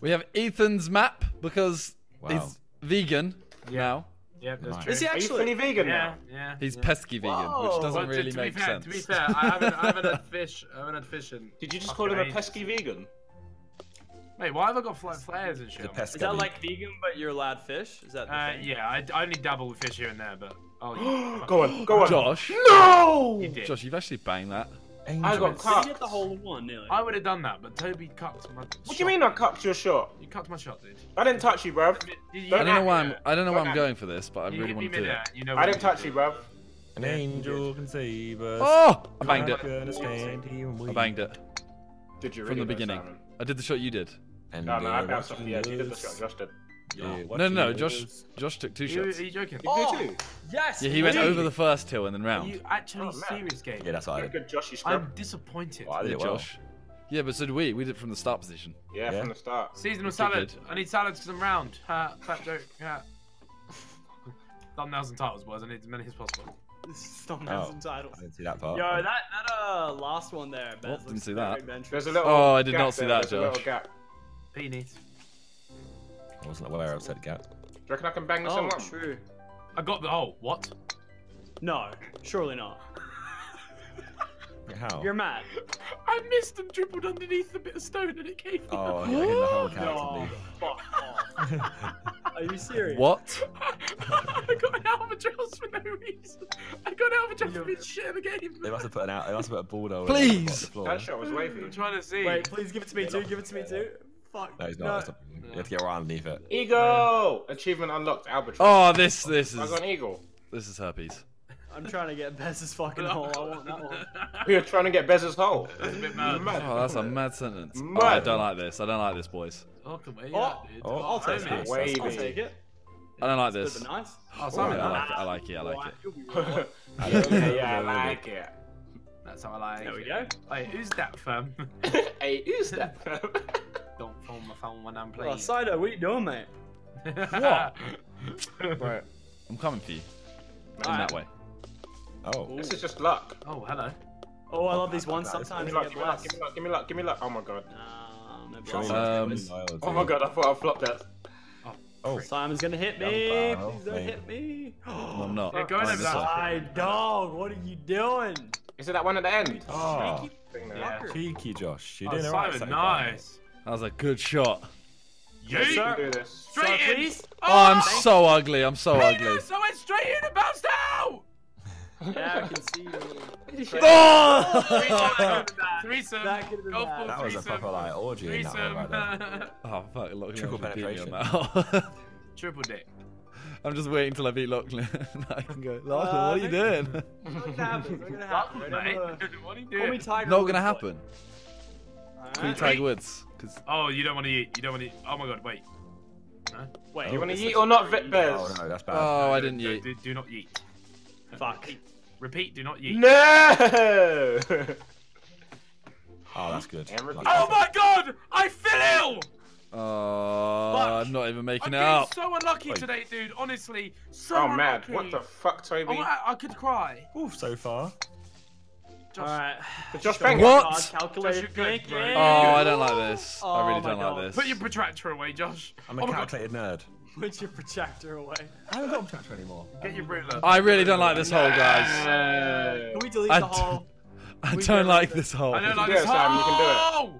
We have Ethan's map because he's vegan now. Yeah, that's true. Is he actually vegan now? Yeah. He's pesky vegan, which doesn't really make sense. To be fair, I haven't had fish. I haven't had fish in. Did you just call him a pesky vegan? Wait, why have I got flares and shit? Is that like vegan, but you're allowed fish? Is that the thing? Yeah, I only dabble with fish here and there, but... Oh, yeah. Go on. Josh. No! You did. Josh, you've actually banged that. Angels. I got cucked. You hit the whole one, nearly. I would have done that, but Toby cucked my shot. What do you mean I cucked your shot? You cucked my shot, dude. I didn't touch you, bruv. I don't know why I'm going for this, but I really want to do it. You know I didn't touch you, bruv. An angel can save us. Oh! I banged it. I banged it. Did you really? From the beginning. I did the shot you did. And no, I bounced off the edge. You did the shot, Josh did. Yeah, no, Josh took two shots. Are you joking? Oh, yes! Yeah, he went over the first hill and then round. Are you actually serious, game? Yeah, that's what I did. Good, Josh, I'm disappointed. Well, I did Josh. Yeah, but so did we. We did it from the start position. Yeah, from the start. Seasonal salad. I need salads because I'm round. Fat joke. Yeah. Thumbnails and titles, boys. I need as many as possible. Thumbnails and titles. I didn't see that part. Yo, that last one there, Bez. Oh, didn't see that. There's a little I did not see that, Josh. There's a little gap. Peenies. I wasn't aware I said gap. Do you reckon I can bang this in one? Oh, true. I got the what? No, surely not. How? You're mad. I missed and dribbled underneath the bit of stone and it came out. Oh, yeah, I hit the whole character. Fuck off. Are you serious? What? I got an albatross for no reason. I got an albatross for being shit in the game. They must have put a bulldozer. Please! That shot was wavy. I'm trying to see. Wait, please give it to me too. Give it to me too. Fuck. No, he's not. No. You have to get right underneath it. Eagle! Achievement unlocked, albatross. Oh, this is... I got an eagle. This is herpes. I'm trying to get Bez's fucking hole. I want that one. We are trying to get Bez's hole. That's a bit mad. Oh, that's a mad sentence. Mad. Oh, I don't like this. I don't like this, boys. I'll take it. I'll take it. I don't like this. Nice. Oh, Simon, I like it. I like it. Yeah, I like it. That's how I like it. There we go. Hey, who's that fam? Hey, who's that fam? Don't phone my phone when I'm playing. Oh, Cider, what are you doing, mate? What? Right. I'm coming for you. In that way. Oh. This is just luck. Oh, hello. Oh, I love these ones. Sometimes I get blessed. Give me luck, give me luck. Oh my god. Oh my god, I thought I flopped that. Oh, Simon's gonna hit me. Please don't hit me. Oh, I'm not. Yeah, go over that. Side dog, what are you doing? Is it that one at the end? Oh. Cheeky Josh. You did it right. Simon, nice. That was a good shot. Yes, sir. Do this. Straight in. Oh, I'm so ugly. I'm so ugly. I went straight in and bounced out. Yeah, I can see you. Oh! Threesome. That was a proper like orgy. Threesome. Oh fuck, Lachlan. Triple penetration. Triple dick. I'm just waiting till I beat Lachlan. I can go. Lachlan, what are you doing? What's gonna happen? What are you doing? Not gonna happen. Three Tiger Woods. Oh, you don't want to eat. You don't want to eat. Oh my god, wait. No? Wait. Do you want to eat or not, Vit Bez? Oh no, that's bad. Oh, no, I didn't eat. Do not eat. Fuck. Repeat, do not eat. No! Oh, that's good. Oh my god! I feel ill! Oh, I'm not even making it out. I'm so unlucky today, dude. Honestly, so unlucky. What the fuck, Toby? Oh, I could cry. Oof, so far. Alright. Josh what? Josh, I don't like this. I really don't like this. Put your protractor away, Josh. I'm a calculated nerd. Put your protractor away. I haven't got a protractor anymore. Get your ruler. I really don't like this hole, guys. Can we delete the hole? I don't like this hole. I don't like this hole. You can do it.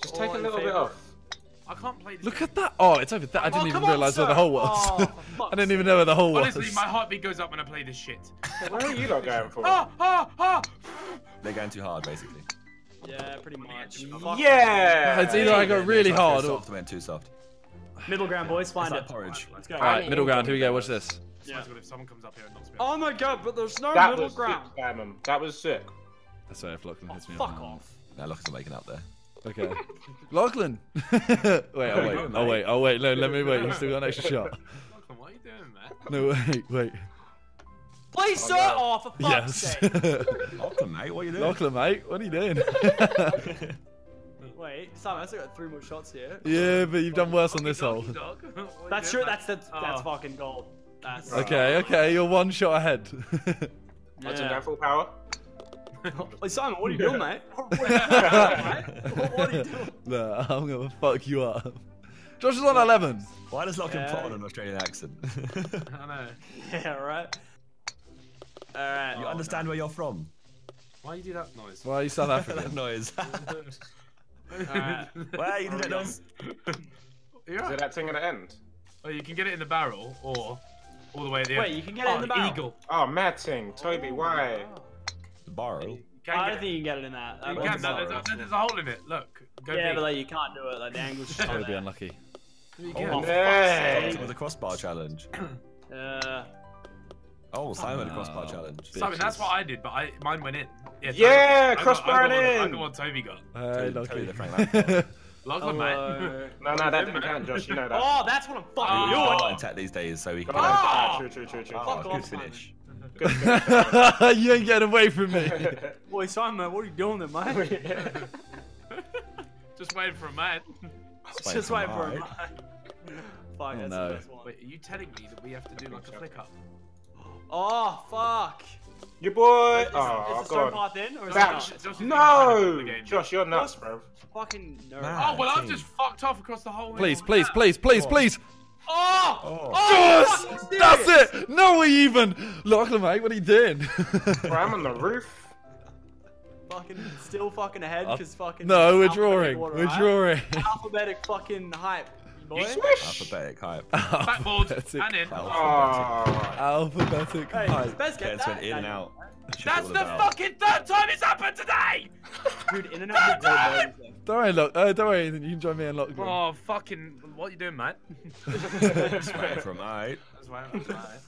Just take a little bit off. I can't play this. Look at that. Oh, it's over there. I didn't even realise where the hole was. I didn't even know where the hole was. Honestly, my heartbeat goes up when I play this shit. Where are you not going for? They're going too hard, basically. Yeah, pretty much. Yeah. It's either I go really hard or went too soft. Middle ground, boys. Find it. Porridge. Let's go. All right, middle ground. Here we go. Watch this. Yeah. If someone comes up here and knocks me out. Oh my god, but there's no middle ground. That was sick. That's sorry if Lachlan hits me. Fuck off. Now Lachlan's making up there. Okay. Lachlan! wait. No, let me wait. You've still got an extra shot. Lachlan, what are you doing, man? No, wait. Please, sir! Oh, for fuck's sake. Lachlan, mate, what are you doing? Lachlan, mate, what are you doing? Wait, Simon, I still got three more shots here. Yeah, but you've done worse on this hole. That's true, that's fucking gold. That's... Okay, you're one shot ahead. That's a full power. Hey Simon, what are you doing, mate? What are you doing? No, I'm gonna fuck you up. Josh is on 11. Why does Lachlan put on an Australian accent? I know. Yeah, right. All right. You understand where you're from? Why you do that noise? Why are you South African? That noise. Alright. Why you do that noise? Is it that thing at the end? Well, you can get it in the barrel, or all the way at the end. Wait, you can get it in the barrel. Eagle. Oh, mad thing. Toby, why? The barrel. I don't think you can get it in that. You can. There's a hole in it. Look. Go big. But like you can't do it. Like the angle's just Toby unlucky. You can. With a crossbar challenge. Oh, Simon a crossbar challenge. Simon, that's what I did, but mine went in. Yeah, crossbar in. I know what Toby got. Toby the Frank. Lachlan, mate. No, that didn't count, Josh. You know that. Oh, that's what I'm fucking doing. He's on attack these days, so he can. Ah, true. Good finish. You ain't getting away from me. Boy, Simon, what are you doing there, mate? Just waiting for a mate. Just waiting for a mate. Fuck, that's the best one. Wait, are you telling me that we have to do like a flick up? Oh, fuck. Your boy. Oh, is the stone path in? Or is it not? No! Josh, you're nuts, bro. Fucking nervous. Oh, well, I've just fucked off across the whole please. Oh! Josh! That's it! No way even! Lachlan, mate, what are you doing? Bro, I'm on the roof. Fucking, still fucking ahead, because fucking... No, we're drawing. We're drawing. Alphabetic fucking hype. You swish. Alphabetic hype. Backboard and in. Alphabetic hype. Bez went in and out. That's the fucking third time it's happened today! Dude, in and out. Don't worry, Ethan. You can join me and Lachlan. Oh, fucking. What are you doing, mate? That's where from, mate. That's where from, mate.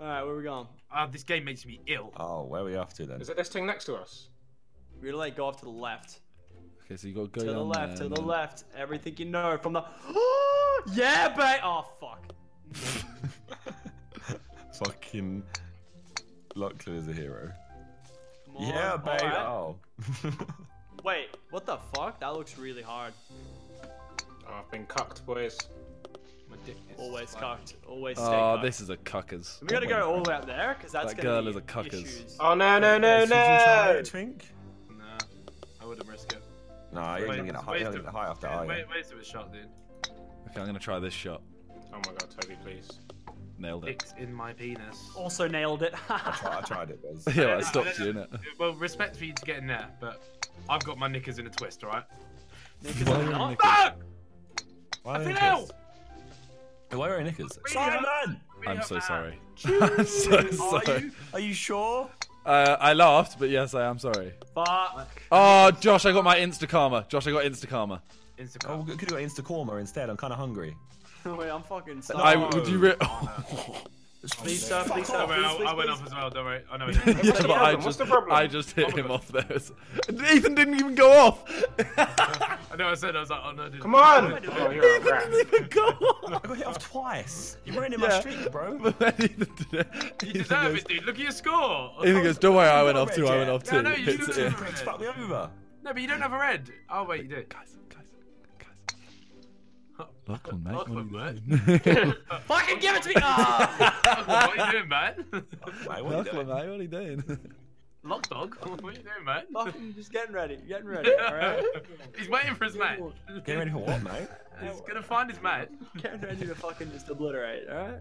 Alright, where are we going? This game makes me ill. Oh, where are we off to then? Is it this thing next to us? We're gonna like go off to the left. Okay, so you gotta go to the left, to the left. Everything you know from the. Yeah, babe. Oh, fuck. Fucking Lachlan is a hero. Yeah, babe. Right. Oh. Wait, what the fuck? That looks really hard. Oh, I've been cucked, boys. My dick is always cucked. Always. Oh, this is a cuckers. We gotta go all the way up there, cause that's that gonna be issues. That girl is a cuckers. Oh no! Should you try it, Twink? Nah, I wouldn't risk it. No, you're gonna get a high after I. Waste of a shot, dude. Okay, I'm gonna try this shot. Oh my god, Toby, please. Nailed it. It's in my penis. Also nailed it. I tried it, Bez. Yeah, I stopped you, innit? Well, respect for you to get in there, but I've got my knickers in a twist, alright? Knickers in a twist? No! I feel ill! Why are you knickers? Simon! I'm so sorry. I'm so sorry. Are you sure? I laughed, but yes, I am sorry. Fuck. Oh, Josh, I got my Insta-karma. Oh, we could do an Insta-karma instead. I'm kind of hungry. Wait, I'm fucking starving. Would you please, sir, please, sir. I went off as well, don't worry. I know. Yeah, but I just hit him off there. Ethan didn't even go off. I know, I said, I was like, oh no, dude. Come on! Ethan didn't even go off. I got hit off twice. You weren't in my streak, bro. You deserve it, dude. Look at your score. Ethan goes, don't worry, I went off too. No, no, you didn't have a red. Fuck me over. No, but you don't have a red. Oh, wait, you do. Lachlan, mate. Fucking give it to me! What are you doing, man? Lachlan, mate, what are you doing? Lock dog? What are you doing, mate? Lachlan, just getting ready, alright? He's waiting for his mate. Getting ready for what, mate? He's gonna find his mate. Getting ready to fucking just obliterate, alright?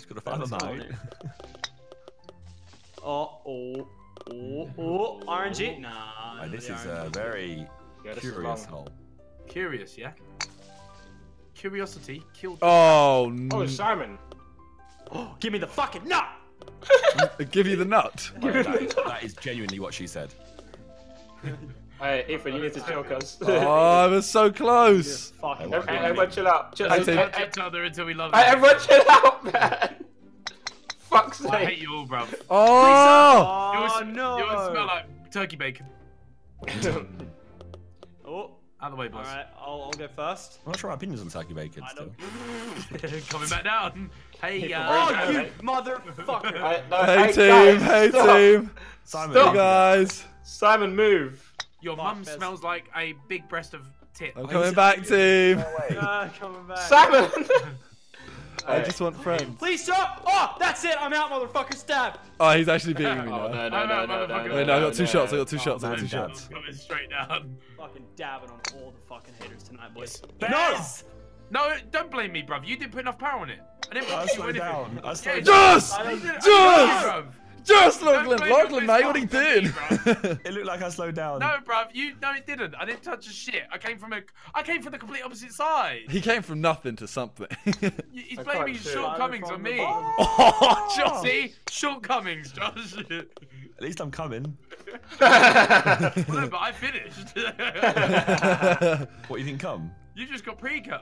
He's gonna find his mate. Oh, RNG? Nah. This is a very curious hole. Curious, yeah? Curiosity killed. Oh no! Oh, Simon! Oh, give me the fucking nut! Give you the nut. That is genuinely what she said. Hey, Ethan, you need to chill, cuz. Oh, I was so close. Yeah, everyone chill out. Just each other until we love. Everyone chill out, man. Fuck's sake! I hate you all, bro. Oh! No! You all smell like turkey bacon. Out of the way, boss. Alright, I'll go first. I'm not sure my opinions on turkey bacon still. Coming back down. Hey, guys. Oh, you motherfucker. Hey, team. Simon, stop. Guys. Simon, move. Your mum smells like a big breast of tit. I'm coming back, team. Coming back. Simon. I just want friends. Please stop! Oh, that's it! I'm out, motherfucker! Stab! Oh, he's actually beating me now. No. Wait, no, I got two shots. I got two shots. Coming straight down. Fucking dabbing on all the fucking hitters tonight, boys. Bez! No, don't blame me, bruv. You didn't put enough power on it. I didn't want to do anything. Just Lachlan, mate, what he did. It looked like I slowed down. No, bruv, it didn't. I didn't touch a shit. I came from the complete opposite side. He came from nothing to something. He's blaming his shortcomings on me. Oh, Josh. See? Shortcomings, Josh. At least I'm coming. No, but I finished. What, you didn't come? You just got pre-cum.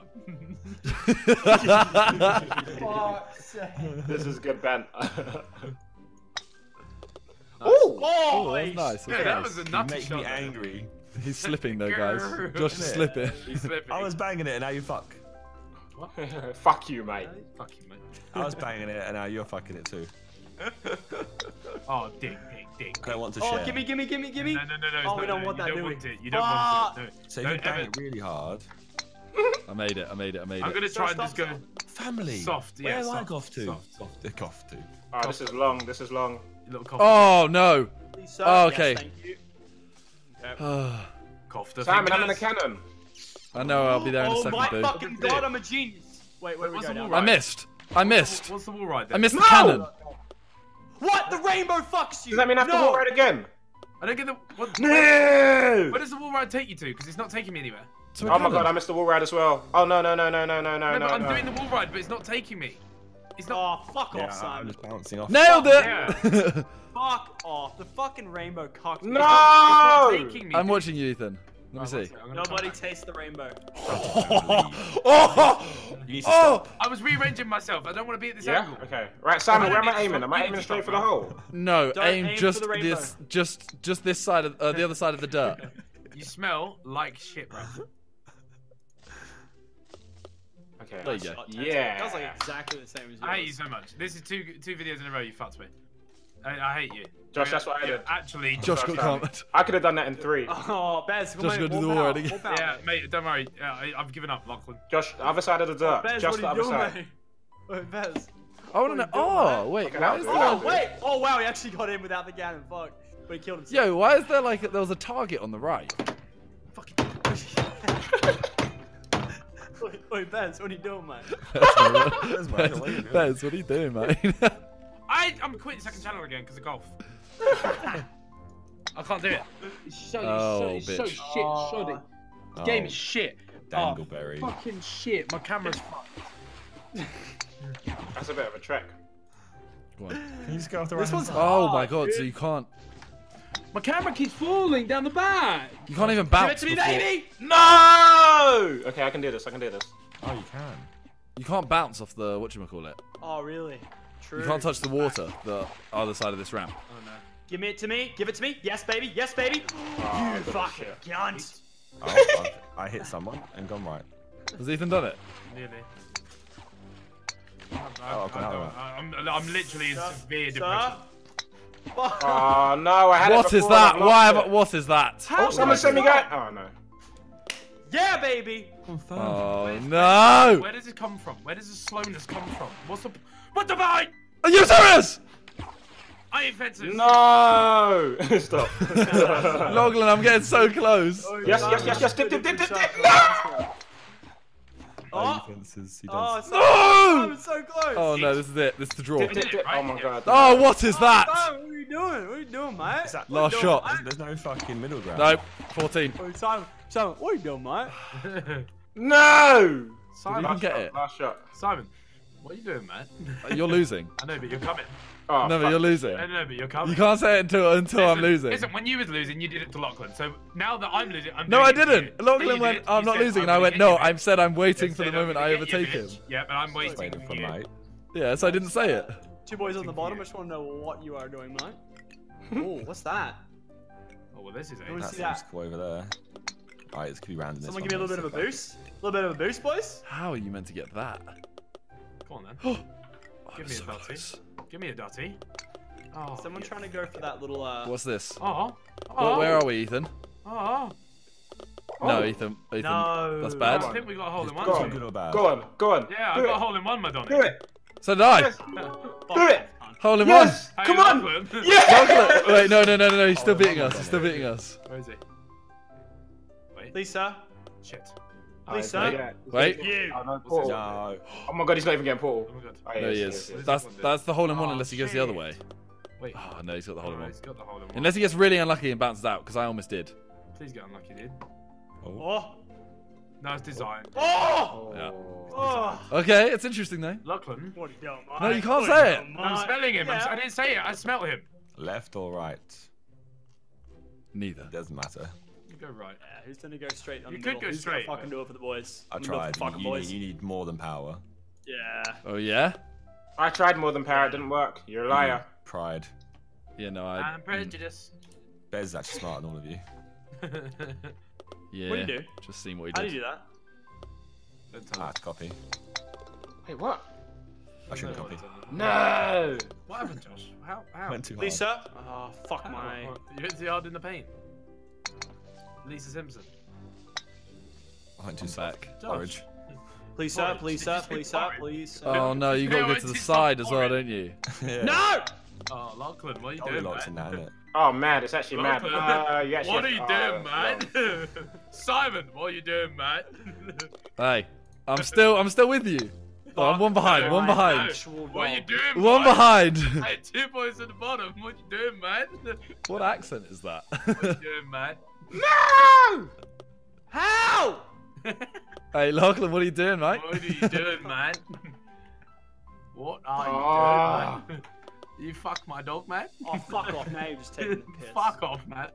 This is good, Ben. Nice. Oh, that was nice. Yeah, that was a nutty shot. Make me angry. He's slipping though, guys. Josh is slipping. He's slipping. I was banging it and now you fuck. What? Fuck you, mate. Fuck you, mate. I was banging it and now you're fucking it too. Oh, dick. I don't want to share. Oh, gimme. No. Oh, we don't want that, do we? You don't want it. No. So you bang it really hard. I made it. I'm gonna try and just go family. Soft. Yeah. Where I off to? Dick off to. Alright, this is long. Oh no! Oh, okay. Yes, thank you. Coughed. Simon, I'm in a cannon. I know, I'll be there in a second. Oh my fucking god, I'm a genius. Wait, what's the wall right? I missed. What's the wall right there? I missed the cannon. What? The rainbow fucks you. Does that mean I have to wall right again? I don't get the. What? No! Where does the wall right take you to? Because it's not taking me anywhere. Oh my god, I missed the wall ride as well. Oh no. I'm doing the wall ride, but it's not taking me. It's not. Oh, fuck off, Simon. I'm just bouncing off. Nailed it! Yeah. Fuck off. The fucking rainbow cocked me. No! It's not taking me. I'm watching you, Ethan. Let me see. Nobody taste the rainbow. You need to stop. I was rearranging myself. I don't want to be at this angle. Okay. Right, Simon, where am I aiming? Am I aiming straight for the hole? No, aim just this side of the other side of the dirt. You smell like shit, bro. Okay. There you go. Yeah. That was like exactly the same as yours. I hate you so much. This is two videos in a row you fucked me. I hate you. Josh, that's what I did. Actually, Josh got commented. I could have done that in 3. Oh, Bez, Josh got to do the wall again. Yeah, mate, don't worry. I've given up, Lachlan. Josh, the other side of the dirt. Bez, just the other side. Wait, Bez. I want to know. Oh, wait. Wait. Oh, wow. He actually got in without the cannon. Fuck. But he killed himself. Yo, why is there like there was a target on the right? Fucking. Oi, Bez, what are you doing, mate? Bez, what are you doing, mate? I'm quitting second channel again because of golf. I can't do it. So shit. The game is shit. Dangleberry. Oh, fucking shit. My camera's fucked. That's a bit of a trek. Go on. Can you just go off the right hand side? Oh my god, dude. So you can't. My camera keeps falling down the back. You can't even bounce. Give it to me, baby! No! Okay, I can do this. Oh, you can. You can't bounce off the whatchamacallit. Oh, really? True. You can't touch the water, the other side of this ramp. Oh, no. Give it to me. Yes, baby. Oh, you fucking cunt. Oh, I hit someone and gone right. Has Ethan done it? Nearly. I'm literally in severe depression. Oh no! I had what is that? What is that? Oh, someone sent me that. Oh no! Yeah, baby. Confirmed. Oh no! Where does it come from? Where does the slowness come from? What the fuck? Are you serious? I invented. No! Stop. Lachlan, I'm getting so close. Oh, yes. Dip. No! Oh, no! I'm so close. Oh no, this is it. This is the draw. Dip. Oh my god. Oh, what is that? No, what are you doing? What are you doing, mate? Last shot. There's no fucking middle ground. Nope. 14. Oh, Simon, what are you doing, mate? No! Simon, did you get it? Last shot. Simon, what are you doing, mate? You're losing. I know, but you're coming. Oh, no, but you're losing. I know, but you're coming. You can't say it until I'm losing. Listen, when you was losing, you did it to Lachlan. So now that I'm losing, I'm doing it. No, I didn't. Lachlan went, I'm not losing. And I went, no, I said I'm waiting for the moment I overtake him. Yeah, but I'm waiting for you. Yeah, so I didn't say it. Two boys on the bottom, I just want to know what you are doing, mate. Oh, what's that? Oh, well, this is it. That's cool over there. All right, it's going to be random. Someone give me a little bit of a boost. A little bit of a boost, boys. How are you meant to get that? Come on, then. Give me a dotty. Oh, someone trying to go for that little. What's this? Oh. Where are we, Ethan? Oh. No, Ethan, no. That's bad. I think we got a hole in one. Go on. Yeah, I got a hole in one, Madonna. Do it. So did I. Yes. Do it. Hole in one. Come on. Yes. Wait, no. He's still beating us. Where is he? Wait. Lisa. Shit. Lisa. Wait. You. No. Oh my god, he's not even getting Paul. Oh my god. No, he is. That's the hole in one unless he goes the other way. Wait. Oh no, he's got the hole in one. Unless he gets really unlucky and bounces out, because I almost did. Please get unlucky, dude. Oh. No, it's design. Oh! Yeah. Oh. Okay, it's interesting though. Lachlan. No, you can't say it. I'm smelling him. Yeah. I didn't say it. I smelled him. Left or right? Neither. It doesn't matter. You go right. Yeah, who's gonna go straight? You could go straight. Fucking do it for the boys. I tried. You need more than power. Yeah. Oh yeah. I tried more than power. It didn't work. You're a liar. Pride. Yeah, no, I'm prejudiced. Bez is actually smarter than all of you. Yeah. What do you do? Just seen what he did. How do you do that? Copy. Wait, what? I shouldn't copy. No! What happened, Josh? How? Went too hard. Lisa? Oh, fuck my... You went too hard in the paint. Lisa Simpson. I went too back. Orange. Lisa, please. Oh no, you gotta go to the side as well, don't you? Yeah. No! Oh, Lachlan, what are you doing, man? Oh, man, it's actually mad. What are you doing, man? Simon, what are you doing, man? Hey, I'm still with you. Oh, I'm one behind. No. What are you doing, One behind. Hey, two boys at the bottom. What are you doing, man? What accent is that? What are you doing, man? No! How? Hey, Lachlan, what are you doing, mate? What are you doing, man? What are you doing, man? You fuck my dog, man. Oh, fuck off, mate. Just taking the piss. Fuck off, mate.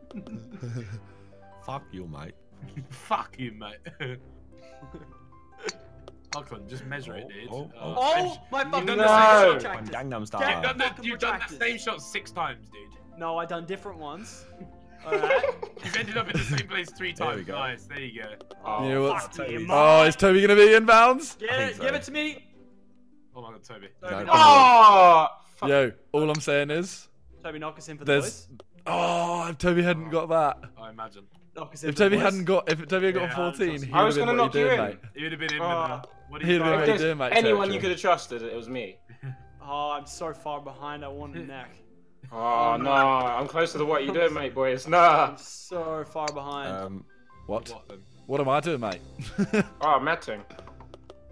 Fuck you, mate. Fuck you, mate. Lachlan, just measure it, dude. Oh my fucking God. No. You've done the same shot 6 times, dude. No, I've done different ones. Alright. You've ended up in the same place 3 times, guys. There you go. Oh, you know what? Is Toby going to be inbounds? Give it to me. Oh, my God, Toby. Oh! Yo, all I'm saying is... Toby, knock us in for the boys. Oh, if Toby hadn't got that. I imagine. If Toby had got 14, he would have been what you're doing, mate. He would have been in with him. He would have been what you're doing, mate. Anyone you could have trusted, it was me. Oh, I'm so far behind. I want a neck. Oh, no. I'm closer to what you're doing, mate, boys. Nah. I'm so far behind. What am I doing, mate? Oh, matting.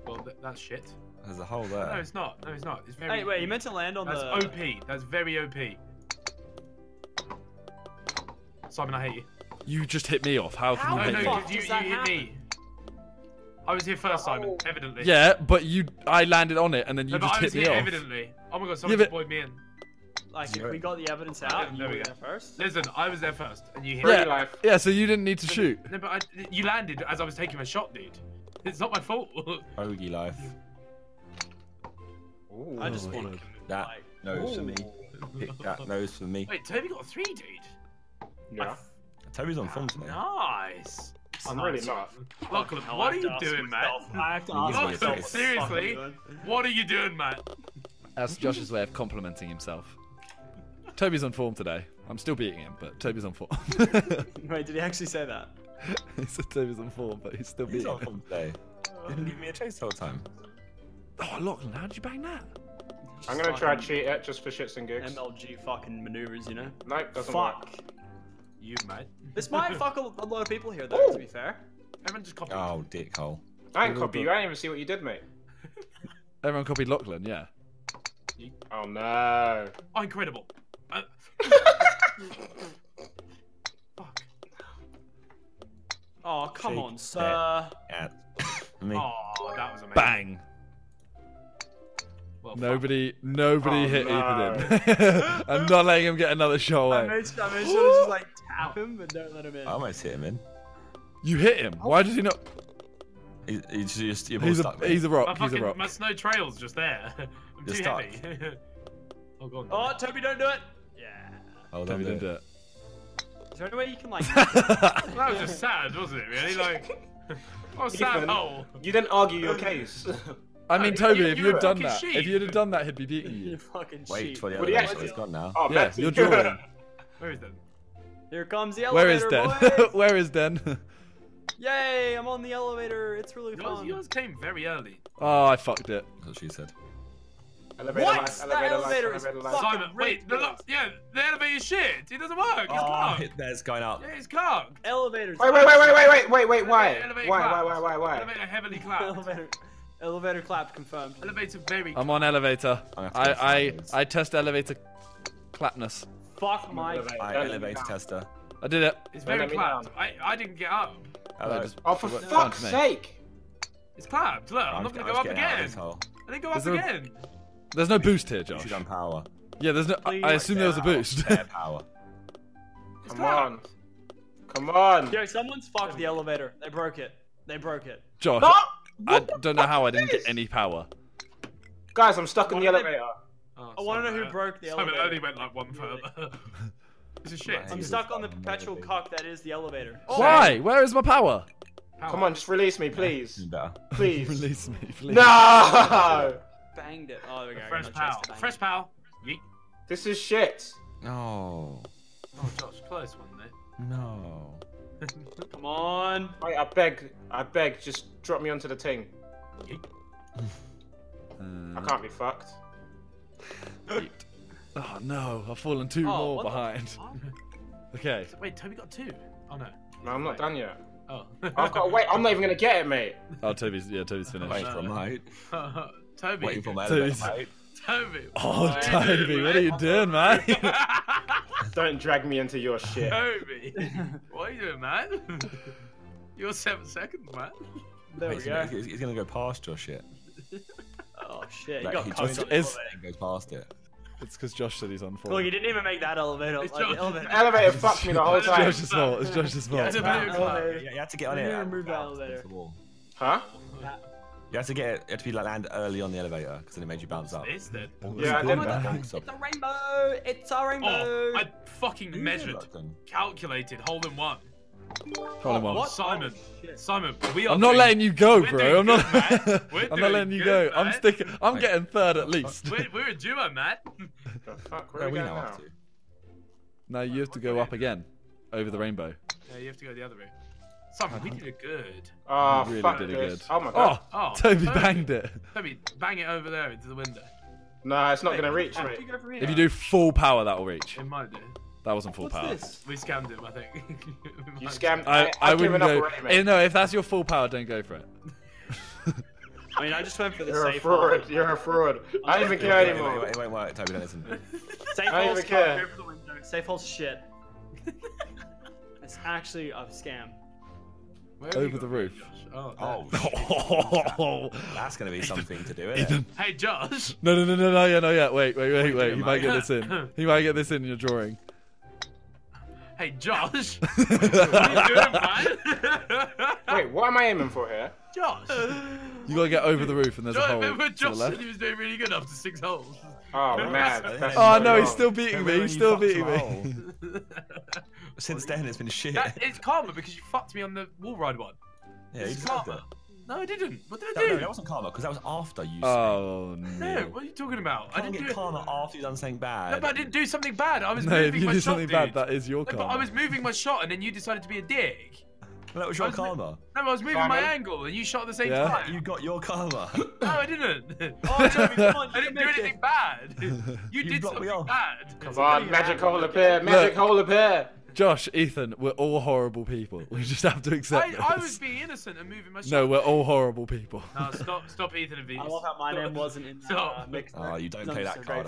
Well, that's shit. There's a hole there. No, it's not. It's very. Hey, wait! You meant to land on That's OP. That's very OP. Simon, I hate you. You just hit me off. How can you hit me? No, because you hit me. I was here first, Simon. Oh. Evidently. Yeah, but I landed on it, and then you just hit me off. Evidently. Oh my God! Someone buoyed me in. Like if we got the evidence out, and you were there first. Listen, I was there first, and you hit me. Yeah, so you didn't need to shoot. No, but you landed as I was taking a shot, dude. It's not my fault. Ogie life. Ooh, I just wanted that nose for me. Pick that nose for me. Wait, Toby got 3, dude. Yeah. Toby's on film today. Nice. I'm really not. Lachlan, what are you doing, mate? I have to ask myself. Seriously, what are you doing, mate? That's Josh's way of complimenting himself. Toby's on form today. I'm still beating him, but Toby's on form. Wait, did he actually say that? He said Toby's on form, but he's still beating him. He's on form today. Didn't give me a chase the whole time. Oh, Lachlan, how did you bang that? I'm going to try to cheat it just for shits and gigs. MLG fucking maneuvers, you know? Nope, doesn't work. You, mate. This might fuck a lot of people here, though, to be fair. Everyone just copied. Oh, dickhole. I didn't copy you. I didn't even see what you did, mate. Everyone copied Lachlan, yeah. Oh, no. Oh, incredible. Fuck. Oh, come on, sir. Oh, that was amazing. Bang. Well, nobody hit Ethan in. I'm not letting him get another shot away. I made sure to just like tap him, but don't let him in. I almost hit him in. You hit him? Oh. Why did he not? He's just he's a rock. My snow trail's just there. I'm just too heavy. Oh, go on, go on. Oh, Toby, don't do it. Yeah. Oh, Toby, don't do it. Is there any way you can like? That was just sad, wasn't it? Really, like. Oh, sad hole. You didn't argue your case. I mean, Toby, if you'd have done that, he'd be beating you. Fucking wait for the other one, so he's gone now. Oh, yeah, you're drawing. Where is Den? Here comes the elevator, boys! Where is Den? Yay, I'm on the elevator. It's really fun. Yours came very early. Oh, I fucked it. That's what she said. Elevator what? Life, elevator that elevator life, is fucking Simon, wait, the elevator is shit. It doesn't work. It's clogged. There's going up. Yeah, it's clogged. Elevators. Wait, why? Elevator heavily clapped. Elevator clapped confirmed. Elevator very. I'm on elevator. I test elevator clapness. Fuck my. Elevator tester. I did it. It's very clapped. I didn't get up. Oh, for fuck's sake! It's clapped. Look, I'm not gonna go up again. I didn't go up again. There's no boost here, Josh. She's on power. Yeah, there's no. I assume there was a boost. Air power. Come on. Come on. Yo, someone's fucked the elevator. They broke it. Josh, I don't know how I didn't get any power. Guys, I'm stuck in the elevator. I want to know who broke the elevator. I only went like one further. This is shit. I'm stuck on the perpetual cock that is the elevator. Why? Where is my power? Come on, just release me, please. Please. Release me, please. No! Banged it. Oh, there we go. Fresh pal. Fresh pal. Yeet. This is shit. No. Oh, Josh, close one, mate. No. Come on. Wait, I beg, just drop me onto the thing. Yeet. I can't be fucked. Yeet. Oh, no. I've fallen two more behind. Okay. Wait, Toby got two. Oh, no. No, I'm not done yet. Oh. I've got to wait. I'm not even going to get it, mate. Oh, Toby's finished. Wait for mate. Toby. Waiting for my mate. Toby. Oh, Toby, what are you doing, man? Don't drag me into your shit. Toby, what are you doing, man? You're 7 seconds, man. There we go. He's gonna go past your shit. Oh shit! Like, he goes past it. It's because Josh said he's on four. Look, you didn't even make that elevator. Like, the elevator fucked me the whole time. It's Josh's fault. It's Josh's fault. Yeah, you had to get on it. Remove the elevator. Huh? You had to get it to be like land early on the elevator because then it made you bounce up. It's dead. Yeah, I did that. It's a rainbow. It's a rainbow. Oh, I fucking measured, calculated, hole in one. Hole in one. Simon. Oh, Simon, we are. I'm not letting you go, bro. I'm not. I'm not letting you go. I'm sticking. I'm getting third at least. We're a duo, man. The fuck, where are we now? Up to? No, you have to go up again, over the rainbow. Yeah, you have to go the other way. Simon, we did it good. Oh, we really fuck did it good. Oh my god. Oh, Toby banged it. Toby, bang it over there into the window. Nah, it's not going to reach. If you do full power, that will reach. It might do. That wasn't full power. This? We scammed him, I think. You scammed. I wouldn't go. No, if that's your full power, don't go for it. I mean, I just went for the safe. You're a fraud. I don't even care anymore. It won't work. Toby, don't listen. Safe hole's over the window. Safe hole's shit. It's actually a scam. Over the roof. Oh, that's gonna be something to do, isn't it? Hey, Josh. No, yeah. Wait. He might get this in. You're drawing. Hey, Josh. What are you doing, man? Wait, what am I aiming for here? Josh. You gotta get over the roof, and there's a hole. Remember, Josh said he was doing really good after 6 holes. Oh man. Oh no, he's still beating me. Since then, it's been shit. It's karma because you fucked me on the wall ride one. Yeah, it's karma. No, I didn't. What did I do? No, that wasn't karma because that was after you. Oh no. No, what are you talking about? I didn't get karma after you've done something bad. No, but I didn't do something bad. I was moving my shot. No, if you do something bad, that is your karma. But I was moving my shot, and then you decided to be a dick. Well, that was your karma. No, I was moving my angle, and you shot at the same time. You got your karma. No, I didn't. Oh, Toby, come on, I didn't do anything bad. You did something bad. Come on, magic hole appear. Magic hole appear. Josh, Ethan, we're all horrible people. We just have to accept this. I was being innocent and moving my shit. No, we're all horrible people. No, stop, Ethan and Bez. I love how my name wasn't in that mix. Oh, you don't play that card.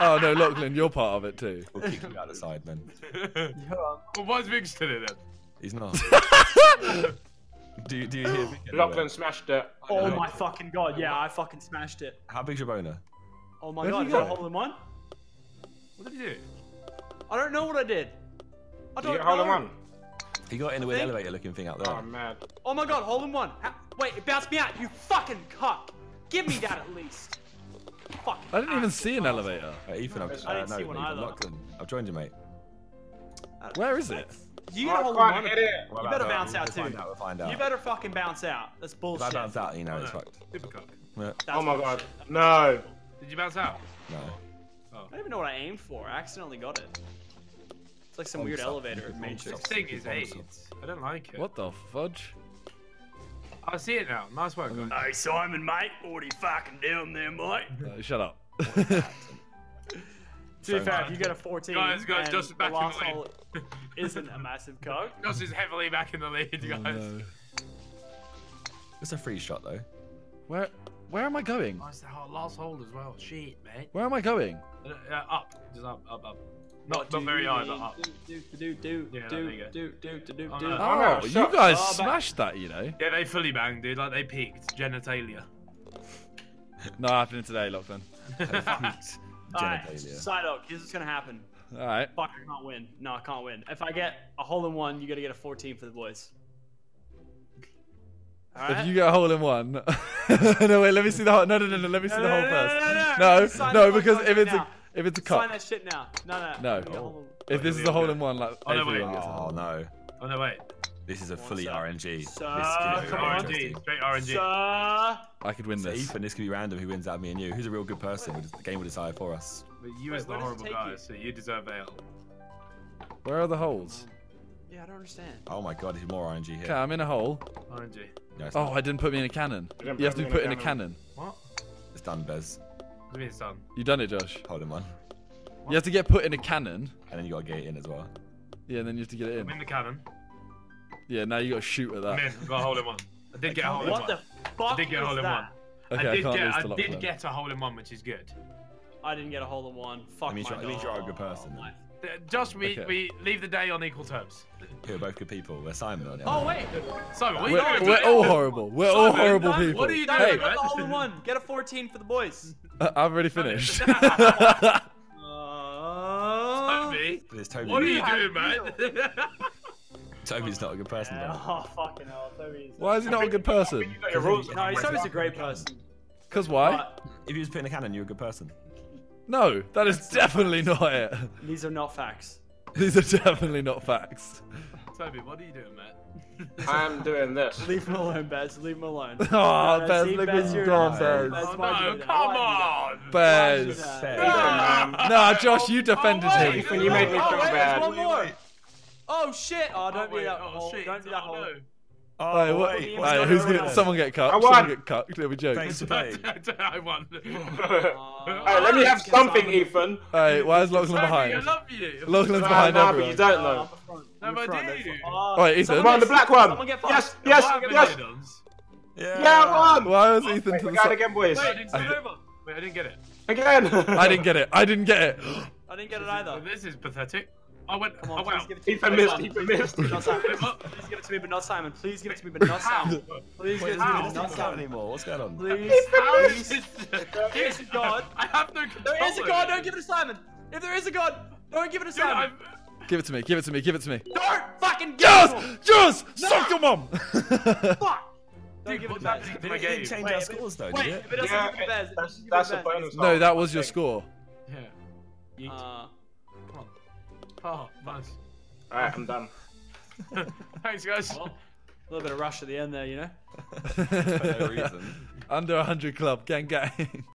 Oh, no, Lachlan, you're part of it too. We'll keep you out of the side, then. Well, why's Vig still in it? He's not. do you hear Vig? Lachlan smashed it. Oh, my fucking god, yeah, I fucking smashed it. How big's your boner? Oh, my god, I got a hole in one? What did you do? I don't know what I did. Did you get hole in one? He got in a weird elevator looking thing out there. Oh, man. Oh, my God. Hole in one. Wait, it bounced me out. You fucking cuck. Give me that at least. Fuck. I didn't even see an elevator. Hey, Ethan, I've joined you, mate. Where is it? You got a hole in one. You better bounce out, too. You better fucking bounce out. That's bullshit. If I bounce out, you know, it's fucked. Oh, my God. No. Did you bounce out? No. I don't even know what I aimed for. I accidentally got it. It's like some weird elevator. The thing is AIDS. I don't like it. What the fudge? I see it now. Nice work, guys. Hey, Simon, mate. What are you fucking doing there, mate? Shut up. To be fair, if you get a 14, guys, Josh is back in the lead. Isn't a massive coke. Josh is heavily back in the lead, guys. Oh, no. It's a free shot, though. Where am I going? Oh, it's the last hold as well. Shit, mate. Where am I going? Up. Just up. Not very high, but up. Oh, you guys smashed that, you know. Yeah, they fully banged, dude. Like, they peaked. Genitalia. No, happening today, Lachlan. Peaked. Alright, side oak, this is gonna happen. Alright. Fuck, I can't win. No, I can't win. If I get a hole in one, you gotta get a 14 for the boys. Right. If you get a hole in one, no wait, let me see the hole. No, let me see the hole first. No, because if it's a cup. Sign that shit now. No. Oh. If this is a hole in one, like everyone gets a hole. Oh no, wait. This is a fully RNG. Straight RNG. I could win this. Ethan, this could be random. Who wins out of me and you? Who's a real good person? The game will decide for us. But you as the horrible guy, so you deserve bail. Where are the holes? Yeah, I don't understand. Oh my god, there's more RNG here. Okay, I'm in a hole. RNG. No, oh, I didn't put me in a cannon. You have to be put in a cannon. What? It's done, Bez. What do you mean it's done? You done it, Josh. Hold him on. What? You have to get put in a cannon. And then you gotta get it in as well. Yeah, and then you have to get it in. I'm in the cannon. Yeah, now you gotta shoot at that. Man, I got a hole in one. I did get a hole in one. What the fuck? I did get a hole in one. Okay, I did get a hole in one, which is good. I didn't get a hole in one. Fuck me. That means you're a good person. Josh, we leave the day on equal terms. We're both good people. We're Simon on it. Oh, wait. Simon, what are you doing? We're all horrible. We're all horrible people. What are you doing? Hey. Got a hole in one. Get a 14 for the boys. I've already finished. Toby. What are you doing, man? Toby's not a good person. Yeah. Oh, fucking hell. Toby's... Why is he not a good person? No, he's always a great person. Because why? If he was putting a cannon, you're a good person. No, that is definitely not it. These are not facts. These are definitely not facts. Toby, what are you doing, Matt? I'm doing this. Leave him alone, Bez. Leave him alone. Oh, Bez, look at you, Bez. No, come on. Bez. No, Josh, you defended him. Ethan, you made me feel bad. One more. Oh, shit. Oh, don't be that hole. Don't be that hole. Oh, wait, who's gonna? Someone get cucked. Someone get cucked. It'll be joke. Thanks for playing. I won. Hey, let me have something, Ethan. Hey, why is Lachlan behind? I love you. Lachlan's behind everyone. You don't know. No, but I do. All right, Ethan. Come on, the black one. Yes. Yeah, I won. Why was Ethan to the side again, boys? Wait, I didn't get it. Again. I didn't get it. I didn't get it either. This is pathetic. I went. Come on, oh wow! Ethan missed. Please give it to me, but not Simon. Please give it to me, but not Simon. Please give it to me, but not Simon anymore. What's going on? Please. There is a god. I have no control. There is a god. Don't give it to Simon. If there is a god, don't give it to Simon. Give it to me. Give it to me. Give it to me. Don't fucking give it. Just suck your mum. Fuck. Dude, give it back. We didn't change our scores though, did it? Yeah. That's a bonus. No, that was your score. Yeah. Oh, nice. Alright, I'm done. Thanks, guys. Well, a little bit of rush at the end there, you know? For no reason. Under 100 club, gang.